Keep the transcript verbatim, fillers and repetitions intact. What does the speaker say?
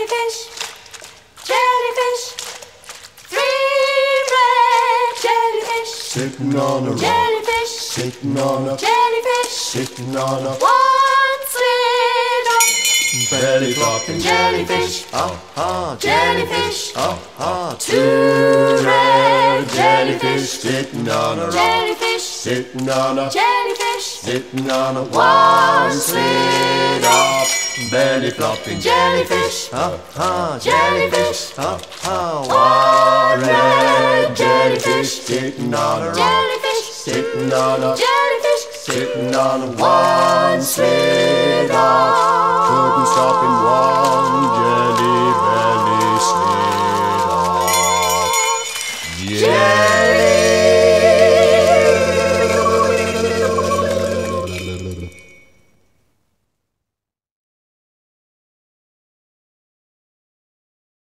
jellyfish, jellyfish, three red jellyfish, sitting on a rock, jellyfish, sitting on a jellyfish, sitting on a one slid up, belly flopping jellyfish, ah ah, jellyfish, ah ah, two red jellyfish, sitting on a rock, jellyfish, sitting on a jellyfish, sitting on a one slid up. Belly flopping jellyfish, ah ah, jellyfish, ah ah, one red jellyfish, sitting on a rock, jellyfish, sitting on a jellyfish, sitting on a one slid off, couldn't stop in one.